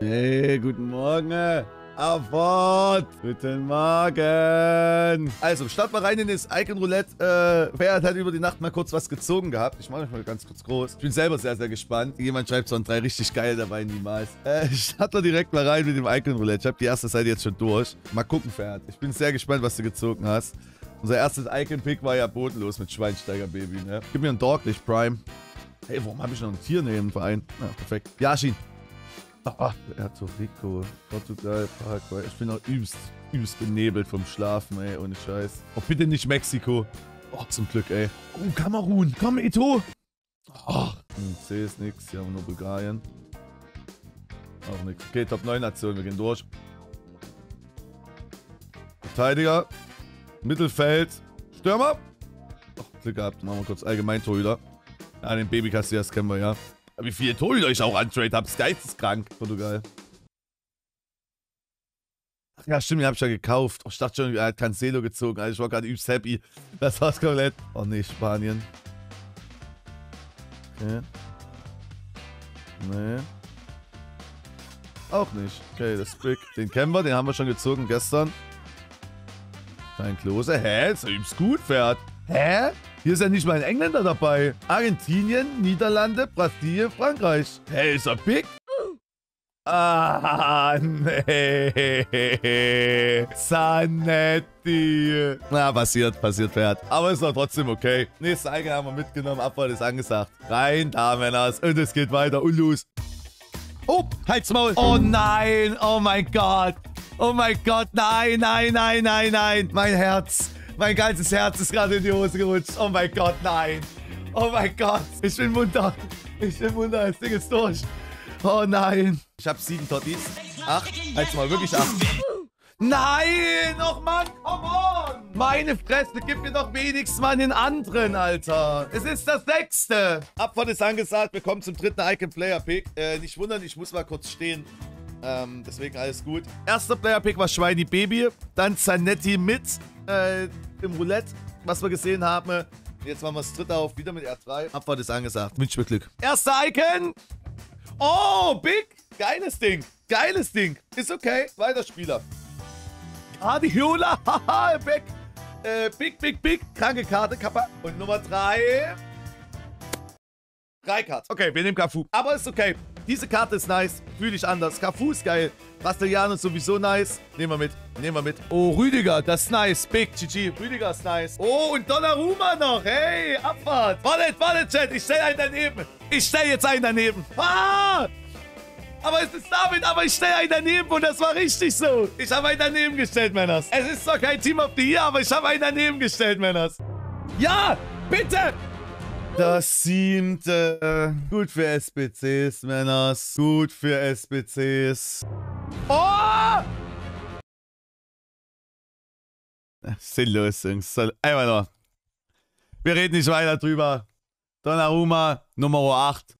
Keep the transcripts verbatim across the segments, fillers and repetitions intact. Hey, guten Morgen. Auf Wort. Guten Morgen. Also, starten wir rein in das Icon-Roulette. Äh, Wer hat halt über die Nacht mal kurz was gezogen gehabt? Ich mache euch mal ganz kurz groß. Ich bin selber sehr, sehr gespannt. Jemand schreibt so ein drei richtig geil dabei, niemals. Äh, starten wir direkt mal rein mit dem Icon-Roulette. Ich habe die erste Seite jetzt schon durch. Mal gucken, wer hat. Ich bin sehr gespannt, was du gezogen hast. Unser erstes Icon-Pick war ja bodenlos mit Schweinsteiger-Baby, ne? Gib mir einen Dorklich Prime. Hey, warum habe ich noch ein Tier neben dem Verein? Ja, perfekt. Yashin. Ah, Puerto Rico, Portugal, Paraguay. Ich bin noch übelst, übelst benebelt vom Schlafen, ey, ohne Scheiß. Oh, bitte nicht Mexiko. Oh, zum Glück, ey. Oh, Kamerun. Komm, Eto. Oh, C ist nix. Hier haben wir nur Bulgarien. Auch nix. Okay, Top neun Nationen. Wir gehen durch. Verteidiger. Mittelfeld. Stürmer. Oh, Glück gehabt. Machen wir kurz allgemein Torhüter. Ah, den Babykassiers kennen wir, ja. Wie viele Torhüter ich auch antrade habe, ist geisteskrank. Portugal. Ach ja, stimmt, den habe ich ja gekauft. Oh, ich dachte schon, er hat Cancelo gezogen. Also ich war gerade übelst happy. Das war's komplett. Oh ne, Spanien. Okay. Nee. Auch nicht. Okay, das ist big. Den kennen wir, den haben wir schon gezogen gestern. Kein Klose. Hä? Ist übelst gut, Pferd. Hä? Hier ist ja nicht mal ein Engländer dabei. Argentinien, Niederlande, Brasilien, Frankreich. Hey, ist er big? Ah, nee. Zanetti. Na, passiert, passiert, Pferd. Aber ist doch trotzdem okay. Nächste Icon haben wir mitgenommen. Abfall ist angesagt. Rein da, Männers. Und es geht weiter. Und los. Oh, halt's Maul. Oh nein. Oh mein Gott. Oh mein Gott. Nein, nein, nein, nein, nein. Mein Herz. Mein ganzes Herz ist gerade in die Hose gerutscht. Oh mein Gott, nein. Oh mein Gott. Ich bin munter. Ich bin munter. Das Ding ist durch. Oh nein. Ich habe sieben Tottis. Acht. Halt's mal wirklich acht. Nein. Och Mann, come on. Meine Fresse, gib mir doch wenigstens mal den anderen, Alter. Es ist das sechste. Abfahrt ist angesagt. Wir kommen zum dritten Icon-Player-Pick. Äh, nicht wundern, ich muss mal kurz stehen. Ähm, deswegen alles gut. Erster Player-Pick war Schweini Baby. Dann Zanetti mit äh, im Roulette, was wir gesehen haben. Jetzt machen wir das dritte auf, wieder mit R drei. Abfahrt ist angesagt. Wünsche mir Glück. Erster Icon. Oh, big. Geiles Ding. Geiles Ding. Ist okay. Weiter Spieler. Guardiola. Haha, big. Äh, big, big, big. Kranke Karte. Kappa. Und Nummer drei. Drei Karten. Okay, wir nehmen Kafu. Aber ist okay. Diese Karte ist nice. Fühle ich anders. Cafu ist geil. Castellanos sowieso nice. Nehmen wir mit. Nehmen wir mit. Oh, Rüdiger. Das ist nice. Big. G G. Rüdiger ist nice. Oh, und Donnarumma noch. Hey, Abfahrt. Wartet, wartet, Chat. Ich stelle einen daneben. Ich stelle jetzt einen daneben. Ah! Aber es ist damit, aber ich stelle einen daneben und das war richtig so. Ich habe einen daneben gestellt, Männers. Es ist doch kein Team of the Year, aber ich habe einen daneben gestellt, Männers. Ja, bitte! Das siebte. Gut für S B Cs, Männers. Gut für S B Cs. Oh! Sinnlos, Jungs. Einmal noch. Wir reden nicht weiter drüber. Donnarumma, Nummer acht.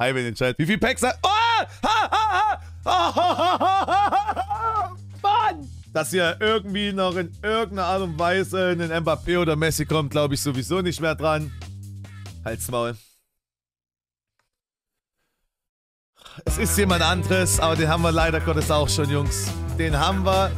Hi, in den Chat. Wie viel Packs hat... Oh! Ha, ha, ha! Oh! Mann! Dass hier irgendwie noch in irgendeiner Art und Weise in einen Mbappé oder Messi kommt, glaube ich sowieso nicht mehr dran. Halt's Maul. Es ist jemand anderes, aber den haben wir leider Gottes auch schon, Jungs. Den haben wir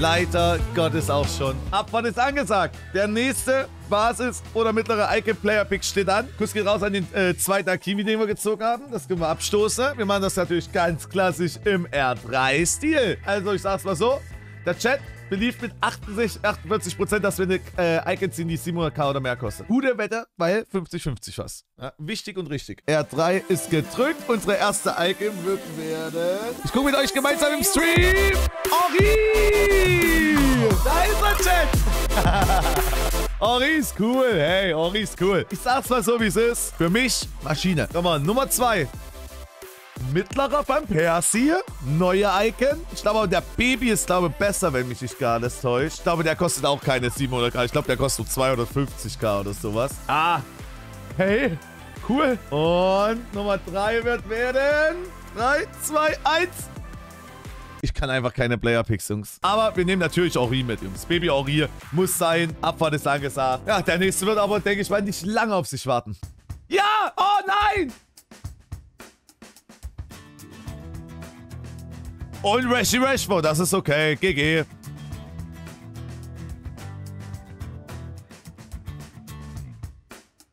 leider Gottes auch schon. Abfahrt ist angesagt. Der nächste Basis- oder mittlere Icon-Player-Pick steht an. Kuss geht raus an den äh, zweiten Akimi, den wir gezogen haben. Das können wir abstoßen. Wir machen das natürlich ganz klassisch im R drei-Stil. Also ich sag's mal so. Der Chat belief mit achtundsechzig, achtundvierzig Prozent, dass wir eine äh, Icon ziehen, die siebenhundert K oder mehr kostet. Gute Wette, weil fünfzig fünfzig was. Ja, wichtig und richtig. R drei ist gedrückt. Unsere erste Icon wird werden. Ich gucke mit euch gemeinsam im Stream. Ori! Da ist er, Chat! Ori ist cool. Hey, Ori ist cool. Ich sag's mal so, wie es ist. Für mich Maschine. Komm mal, Nummer zwei. Mittlerer beim Persi. Neue Icon. Ich glaube, der Baby ist, glaube ich, besser, wenn mich nicht gar nicht täuscht. Ich glaube, der kostet auch keine siebenhundert K. Ich glaube, der kostet zweihundertfünfzig K oder sowas. Ah. Hey. Cool. Und Nummer drei wird werden... drei, zwei, eins. Ich kann einfach keine Player-Picks, Jungs. Aber wir nehmen natürlich Ori mit, Jungs. Baby Ori muss sein. Abfahrt ist angesagt. Ja, der nächste wird aber, denke ich mal, nicht lange auf sich warten. Ja! Oh nein! Und Rashie Rashford, das ist okay. G G.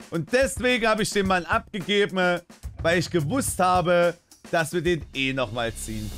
Und deswegen habe ich den Mann abgegeben, weil ich gewusst habe, dass wir den eh nochmal ziehen.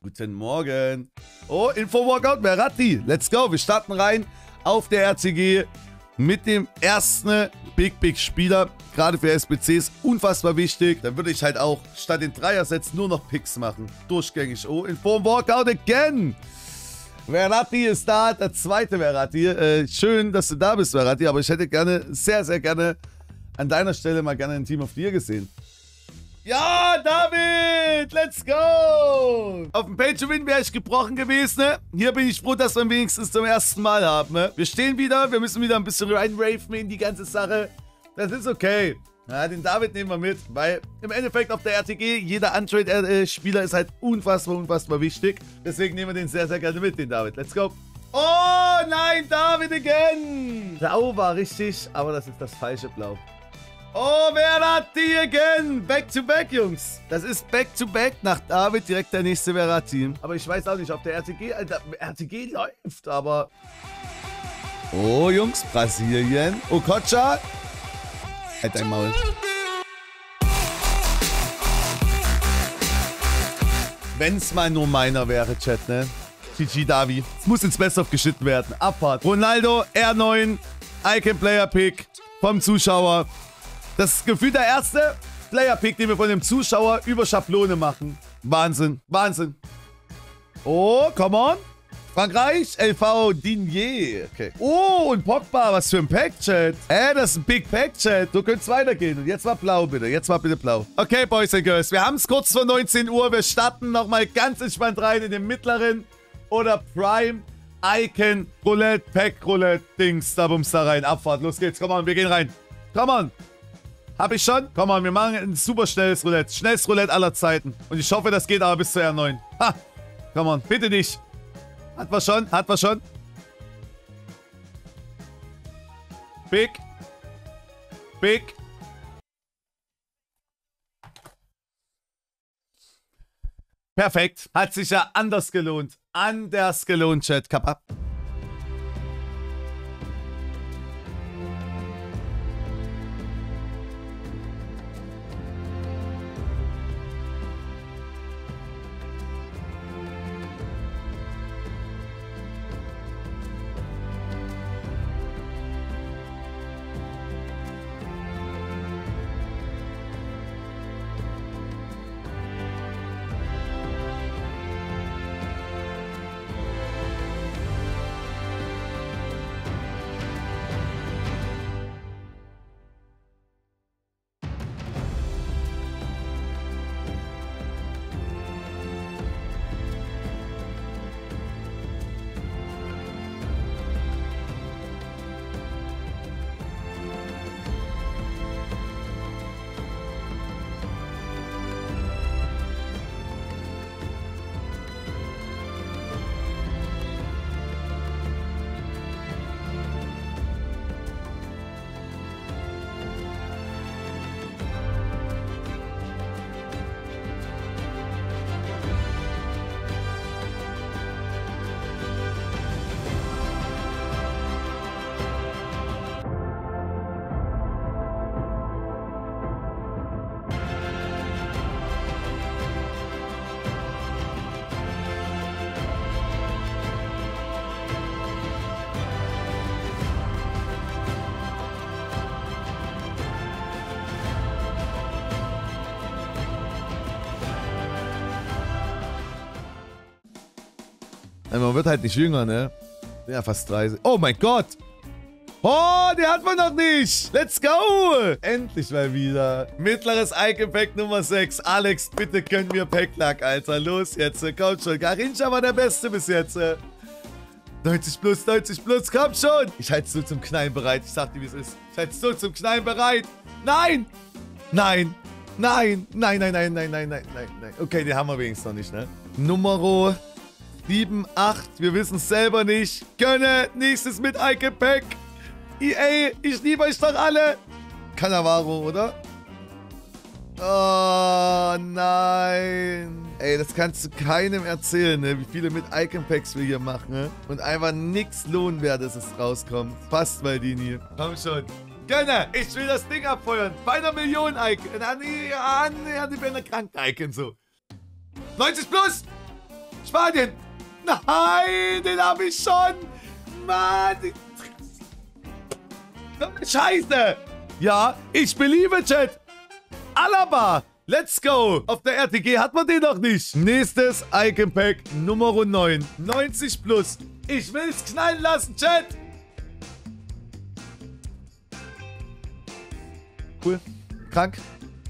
Guten Morgen. Oh, Info-Workout, Verratti. Let's go. Wir starten rein auf der R C G mit dem ersten Big Big Spieler. Gerade für S B Cs unfassbar wichtig. Dann würde ich halt auch statt den Dreier-Sets nur noch Picks machen. Durchgängig. Oh, Info-Workout again. Verratti ist da, der zweite Verratti. Äh, schön, dass du da bist, Verratti. Aber ich hätte gerne, sehr, sehr gerne an deiner Stelle mal gerne ein Team of the Year gesehen. Ja, David, let's go! Auf dem Pay-to-Win wäre ich gebrochen gewesen, ne? Hier bin ich froh, dass wir ihn wenigstens zum ersten Mal haben, ne? Wir stehen wieder, wir müssen wieder ein bisschen reinrafen in die ganze Sache. Das ist okay. Ja, den David nehmen wir mit, weil im Endeffekt auf der R T G jeder Untrade-Spieler ist halt unfassbar, unfassbar wichtig. Deswegen nehmen wir den sehr, sehr gerne mit, den David. Let's go! Oh nein, David again! Blau war richtig, aber das ist das falsche Blau. Oh, Verratti again. Back to back, Jungs. Das ist back to back nach David direkt der nächste Verratti. Aber ich weiß auch nicht, ob der R T G, Alter, R T G läuft, aber... Oh, Jungs, Brasilien. Okocha. Halt dein Maul. Wenn's mal nur meiner wäre, Chat, ne? G G Davi. Es muss ins Best-of geschnitten werden. Abfahrt. Ronaldo, R neun. Icon-Player-Pick vom Zuschauer. Das ist gefühlt der erste Player-Pick, den wir von dem Zuschauer über Schablone machen. Wahnsinn, Wahnsinn. Oh, come on. Frankreich, L V, Dignier. Okay. Oh, und Pogba, was für ein Pack-Chat. Äh, das ist ein Big-Pack-Chat. So könnte es weitergehen. Und jetzt mal blau, bitte. Jetzt mal bitte blau. Okay, Boys and Girls, wir haben es kurz vor neunzehn Uhr. Wir starten nochmal ganz entspannt rein in den mittleren oder Prime Icon Roulette, Pack-Roulette, Dings, da bums da rein. Abfahrt, los geht's. Come on, wir gehen rein. Come on. Hab ich schon? Komm mal, wir machen ein super schnelles Roulette. Schnelles Roulette aller Zeiten. Und ich hoffe, das geht aber bis zur R neun. Ha! Komm on, bitte nicht. Hat wir schon? Hat wir schon? Big. Big. Perfekt. Hat sich ja anders gelohnt. Anders gelohnt, Chat. Kapp ab. Man wird halt nicht jünger, ne? Ja, fast dreißig. Oh mein Gott! Oh, den hat man noch nicht. Let's go. Endlich mal wieder. Mittleres Icon-Pack Nummer sechs. Alex, bitte gönn mir Packlack, Alter. Los jetzt. Komm schon. Garincha war der Beste bis jetzt. neunzig plus, neunzig plus. Komm schon. Ich halte es nur zum Knallen bereit. Ich sag dir, wie es ist. Ich halte es nur zum Knallen bereit. Nein. Nein. Nein. Nein, nein, nein, nein, nein, nein, nein, nein. Okay, den haben wir wenigstens noch nicht, ne? Numero sieben, acht. Wir wissen es selber nicht. Gönne. Nächstes mit Icon-Pack. E A, ich liebe euch doch alle. Cannavaro, oder? Oh, nein. Ey, das kannst du keinem erzählen, ne? Wie viele mit Icon-Packs wir hier machen, ne? Und einfach nichts lohnwertes ist rauskommt. Passt, Maldini. Komm schon. Gönner, ich will das Ding abfeuern. Bei einer Million Icon. An die, an die, die Bänder krank Icon, so. neunzig plus. Spanien. Nein, den habe ich schon. Mann, Scheiße! Ja, ich beliebe, Chat! Alaba! Let's go! Auf der R T G hat man den noch nicht. Nächstes Icon Pack Nummer neun. neunzig plus. Ich will's knallen lassen, Chat! Cool. Krank.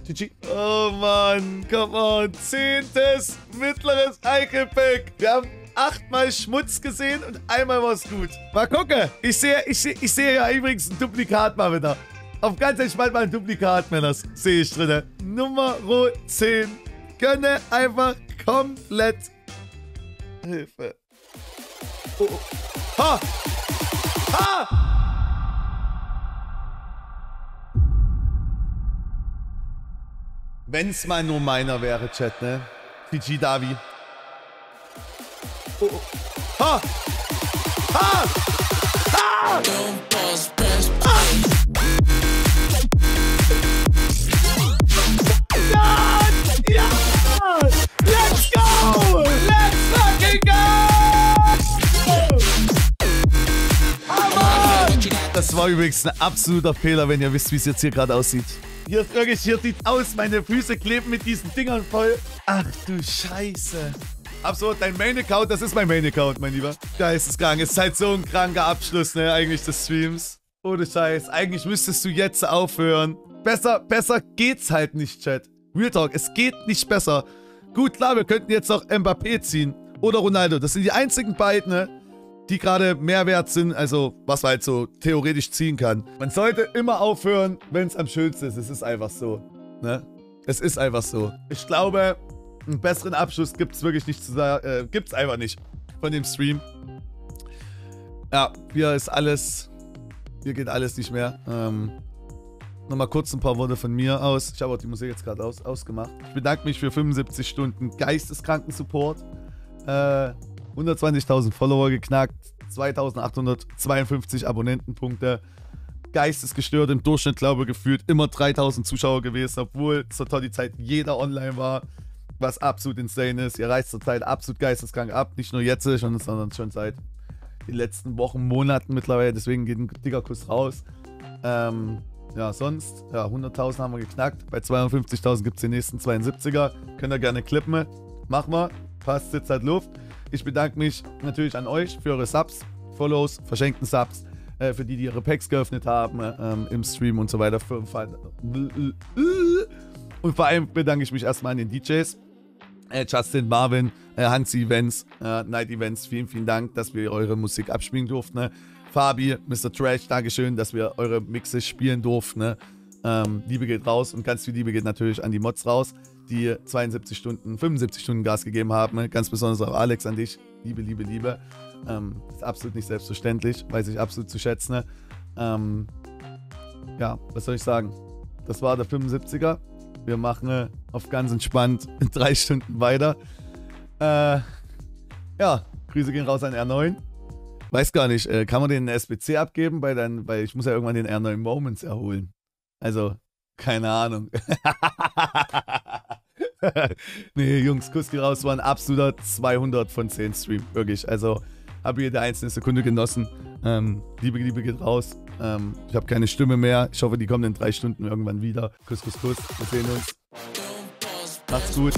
G G. Oh Mann, come on. Zehntes mittleres Icon Pack. Wir haben achtmal Schmutz gesehen und einmal war's gut. Mal gucken. Ich sehe ich sehe, ich sehe ja übrigens ein Duplikat mal wieder. Auf ganz entspannt mal ein Duplikat, Männers. Sehe ich drin. Nummer zehn. Gönne einfach komplett. Hilfe. Oh, oh. Ha! Ha! Wenn's mal nur meiner wäre, Chat, ne? G G Davi. Oh, oh. Ha! Ha! Ha! Ha! Ja! Ja! Let's go! Let's fucking go! Aber! Das war übrigens ein absoluter Fehler, wenn ihr wisst, wie es jetzt hier gerade aussieht. Hier ist wirklich, hier sieht's aus. Meine Füße kleben mit diesen Dingern voll. Ach du Scheiße. Absolut, dein Main-Account, das ist mein Main-Account, mein Lieber. Geisteskrank, ist halt so ein kranker Abschluss, ne, eigentlich des Streams. Ohne Scheiß, eigentlich müsstest du jetzt aufhören. Besser, besser geht's halt nicht, Chat. Real Talk, es geht nicht besser. Gut, klar, wir könnten jetzt noch Mbappé ziehen oder Ronaldo. Das sind die einzigen beiden, ne, die gerade mehr wert sind, also was man halt so theoretisch ziehen kann. Man sollte immer aufhören, wenn es am schönsten ist. Es ist einfach so, ne. Es ist einfach so. Ich glaube... Einen besseren Abschluss gibt es wirklich nicht zu sagen. Äh, gibt es einfach nicht von dem Stream. Ja, hier ist alles. Hier geht alles nicht mehr. Ähm, Nochmal kurz ein paar Worte von mir aus. Ich habe auch die Musik jetzt gerade aus, ausgemacht. Ich bedanke mich für fünfundsiebzig Stunden geisteskranken Support. Äh, hundertzwanzigtausend Follower geknackt. zweitausendachthundertzweiundfünfzig Abonnentenpunkte. Geistesgestört im Durchschnitt, glaube ich, gefühlt immer dreitausend Zuschauer gewesen, obwohl zur Totti-Zeit jeder online war. Was absolut insane ist. Ihr reißt zurzeit absolut geisteskrank ab. Nicht nur jetzt, sondern schon seit den letzten Wochen, Monaten mittlerweile. Deswegen geht ein dicker Kuss raus. Ähm, ja, sonst. Ja, hunderttausend haben wir geknackt. Bei zweiundfünfzigtausend gibt es den nächsten zweiundsiebziger. Könnt ihr gerne klippen. Machen wir. Passt jetzt halt Luft. Ich bedanke mich natürlich an euch für eure Subs, Follows, verschenkten Subs. Äh, für die, die ihre Packs geöffnet haben. Äh, im Stream und so weiter. Und vor allem bedanke ich mich erstmal an den D Js. Justin, Marvin, Hansi Events, Night Events, vielen, vielen Dank, dass wir eure Musik abspielen durften. Ne? Fabi, Mister Trash, Dankeschön, dass wir eure Mixe spielen durften. Ne? Ähm, Liebe geht raus und ganz viel Liebe geht natürlich an die Mods raus, die zweiundsiebzig Stunden, fünfundsiebzig Stunden Gas gegeben haben. Ne? Ganz besonders auch Alex an dich. Liebe, Liebe, Liebe. Ähm, ist absolut nicht selbstverständlich, weiß ich absolut zu schätzen. Ne? Ähm, ja, was soll ich sagen? Das war der fünfundsiebziger. Wir machen auf ganz entspannt in drei Stunden weiter. Äh, ja, Grüße gehen raus an R neun. Weiß gar nicht, äh, kann man den S B C abgeben? Bei den, weil ich muss ja irgendwann den R neun Moments erholen. Also, keine Ahnung. Nee, Jungs, Kuss geht raus. War ein absoluter zweihundert von zehn Stream. Wirklich, also habe jede einzelne Sekunde genossen. Ähm, Liebe, Liebe geht raus. Ähm, ich habe keine Stimme mehr. Ich hoffe, die kommen in drei Stunden irgendwann wieder. Kuss, Kuss, Kuss. Wir sehen uns. Macht's gut.